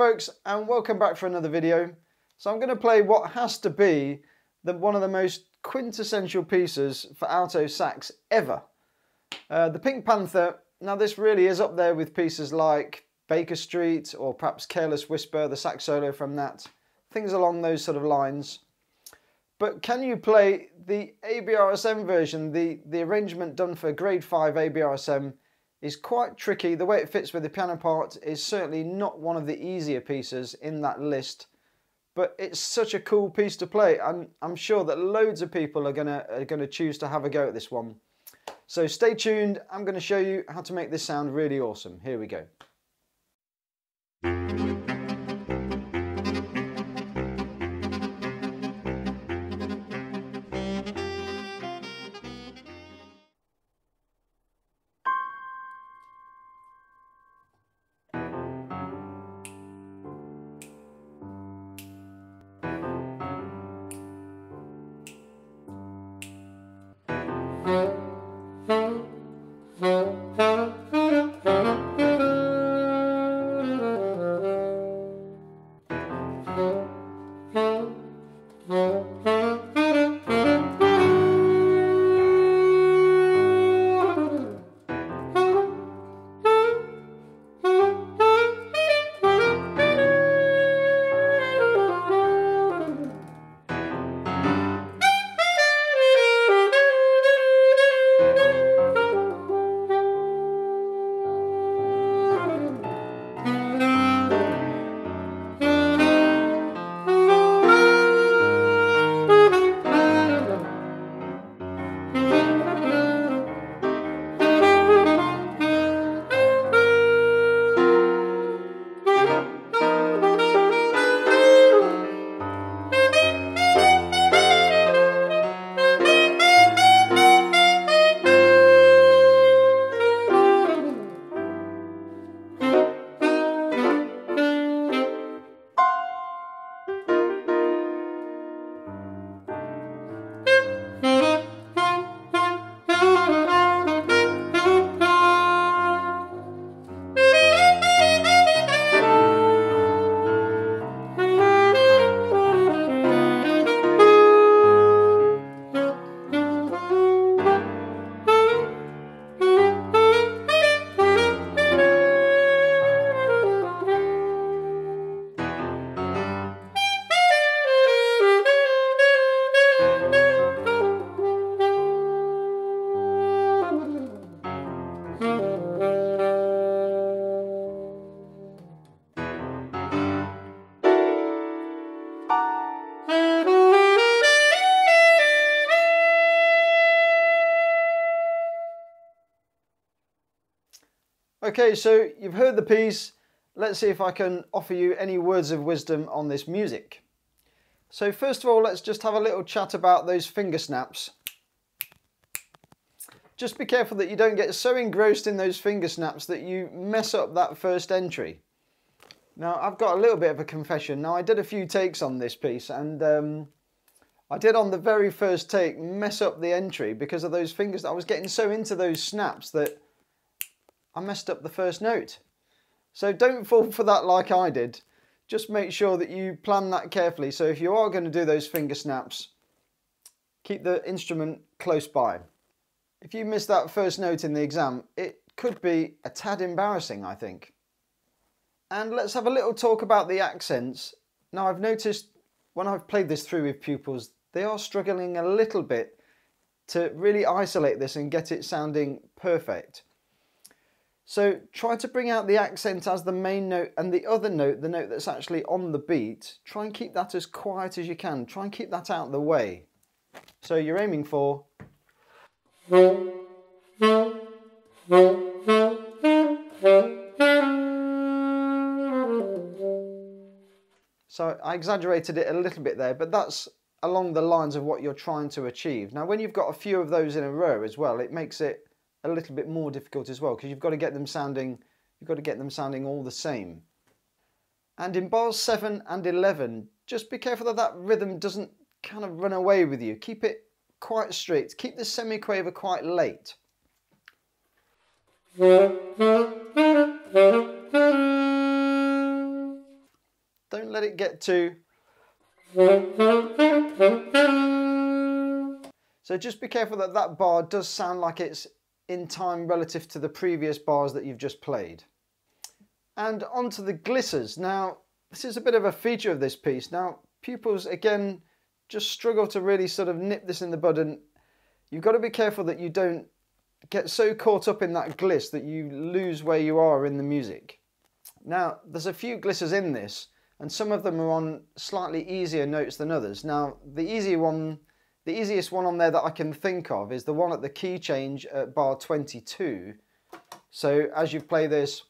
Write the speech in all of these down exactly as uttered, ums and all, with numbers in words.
folks, and welcome back for another video. So I'm going to play what has to be the, one of the most quintessential pieces for alto sax ever. Uh, the Pink Panther. Now this really is up there with pieces like Baker Street or perhaps Careless Whisper, the sax solo from that. Things along those sort of lines. But can you play the A B R S M version? The, the arrangement done for grade five A B R S M is quite tricky. The way it fits with the piano part is certainly not one of the easier pieces in that list. But it's such a cool piece to play, and I'm, I'm sure that loads of people are gonna, are gonna choose to have a go at this one. So stay tuned, I'm gonna show you how to make this sound really awesome. Here we go. Okay, so you've heard the piece. Let's see if I can offer you any words of wisdom on this music. So first of all, let's just have a little chat about those finger snaps. Just be careful that you don't get so engrossed in those finger snaps that you mess up that first entry. Now, I've got a little bit of a confession. Now, I did a few takes on this piece, and um, I did on the very first take mess up the entry because of those fingers. I was getting so into those snaps that I messed up the first note. So don't fall for that like I did. Just make sure that you plan that carefully. So if you are going to do those finger snaps, keep the instrument close by. If you miss that first note in the exam, it could be a tad embarrassing, I think. And let's have a little talk about the accents. Now, I've noticed when I've played this through with pupils, they are struggling a little bit to really isolate this and get it sounding perfect. So try to bring out the accent as the main note, and the other note, the note that's actually on the beat, try and keep that as quiet as you can. Try and keep that out of the way. So you're aiming for. So I exaggerated it a little bit there, but that's along the lines of what you're trying to achieve. Now, when you've got a few of those in a row as well, it makes it a little bit more difficult as well, because you've got to get them sounding you've got to get them sounding all the same. And in bars seven and eleven, just be careful that that rhythm doesn't kind of run away with you. Keep it quite strict. Keep the semiquaver quite late. Don't let it get too... So just be careful that that bar does sound like it's in time relative to the previous bars that you've just played. And onto the glissers. Now, this is a bit of a feature of this piece. Now, pupils, again, just struggle to really sort of nip this in the bud, and you've got to be careful that you don't get so caught up in that gliss that you lose where you are in the music. Now, there's a few glissers in this, and some of them are on slightly easier notes than others. Now, the easier one, the easiest one on there that I can think of is the one at the key change at bar twenty-two. So as you play this,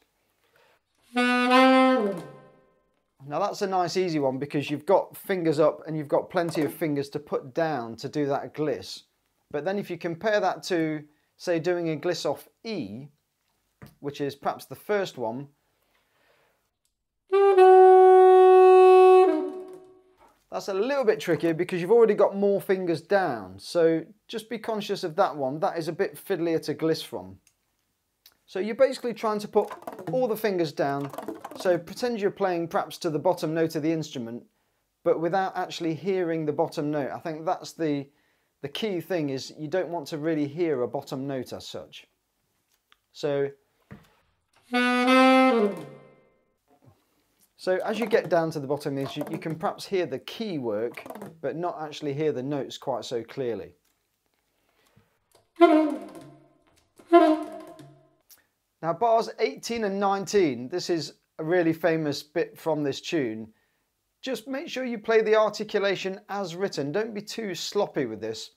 now that's a nice easy one because you've got fingers up and you've got plenty of fingers to put down to do that gliss. But then if you compare that to, say, doing a gliss off E, which is perhaps the first one, that's a little bit trickier because you've already got more fingers down. So just be conscious of that one. That is a bit fiddlier to gliss from. So you're basically trying to put all the fingers down. So pretend you're playing perhaps to the bottom note of the instrument, but without actually hearing the bottom note. I think that's the, the key thing is you don't want to really hear a bottom note as such. So... So as you get down to the bottom of this, you can perhaps hear the key work, but not actually hear the notes quite so clearly. Now bars eighteen and nineteen, this is a really famous bit from this tune. Just make sure you play the articulation as written. Don't be too sloppy with this.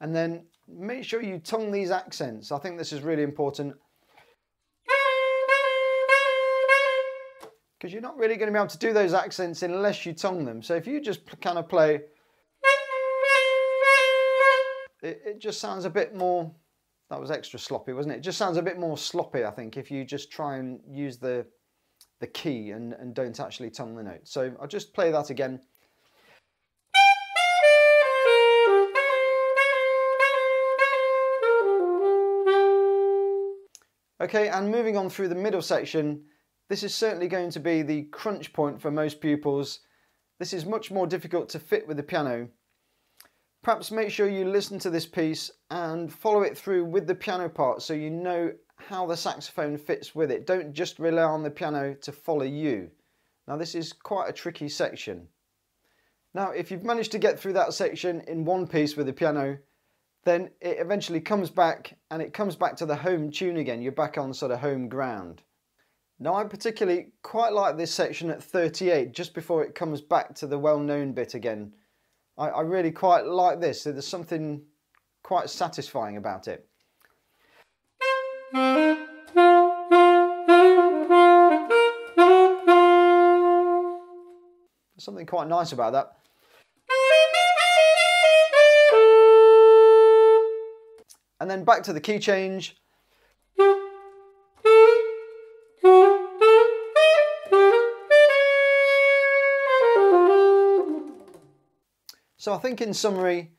And then make sure you tongue these accents. I think this is really important, because you're not really going to be able to do those accents unless you tongue them. So if you just kind of play, it, it just sounds a bit more, that was extra sloppy, wasn't it? It just sounds a bit more sloppy, I think, if you just try and use the, the key and, and don't actually tongue the note. So I'll just play that again. Okay, and moving on through the middle section, this is certainly going to be the crunch point for most pupils. This is much more difficult to fit with the piano. Perhaps make sure you listen to this piece and follow it through with the piano part so you know how the saxophone fits with it. Don't just rely on the piano to follow you. Now this is quite a tricky section. Now if you've managed to get through that section in one piece with the piano, then it eventually comes back and it comes back to the home tune again. You're back on sort of home ground. Now I particularly quite like this section at thirty-eight, just before it comes back to the well-known bit again. I, I really quite like this, so there's something quite satisfying about it. There's something quite nice about that. And then back to the key change. So I think in summary,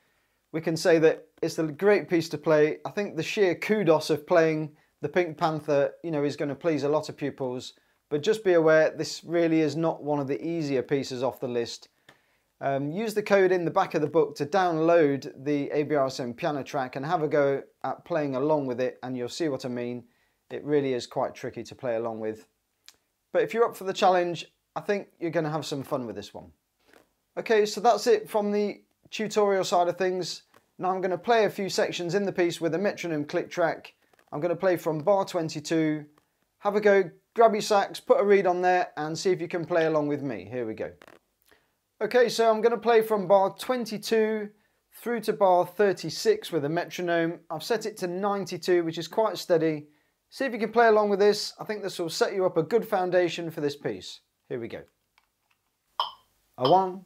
we can say that it's a great piece to play. I think the sheer kudos of playing the Pink Panther, you know, is going to please a lot of pupils, but just be aware this really is not one of the easier pieces off the list. Um, use the code in the back of the book to download the A B R S M piano track and have a go at playing along with it, and you'll see what I mean. It really is quite tricky to play along with. But if you're up for the challenge, I think you're going to have some fun with this one. Okay, so that's it from the tutorial side of things. Now I'm going to play a few sections in the piece with a metronome click track. I'm going to play from bar twenty-two. Have a go, grab your sax, put a reed on there and see if you can play along with me. Here we go. Okay, so I'm going to play from bar twenty-two through to bar thirty-six with a metronome. I've set it to ninety-two, which is quite steady. See if you can play along with this. I think this will set you up a good foundation for this piece. Here we go. A one.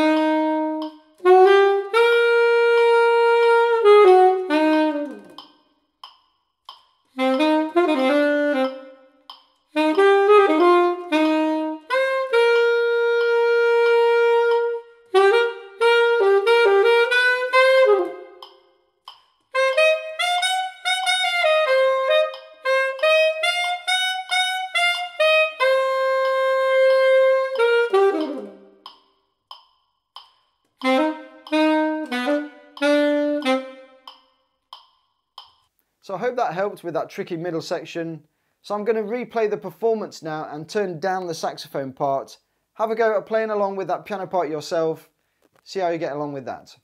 So I hope that helped with that tricky middle section. So I'm going to replay the performance now and turn down the saxophone part. Have a go at playing along with that piano part yourself. See how you get along with that.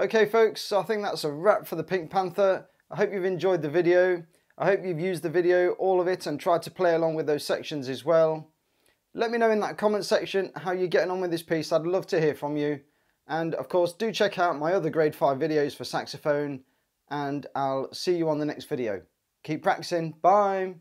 Okay folks, so I think that's a wrap for the Pink Panther. I hope you've enjoyed the video. I hope you've used the video, all of it, and tried to play along with those sections as well. Let me know in that comment section how you're getting on with this piece. I'd love to hear from you. And of course, do check out my other grade five videos for saxophone, and I'll see you on the next video. Keep practicing, bye.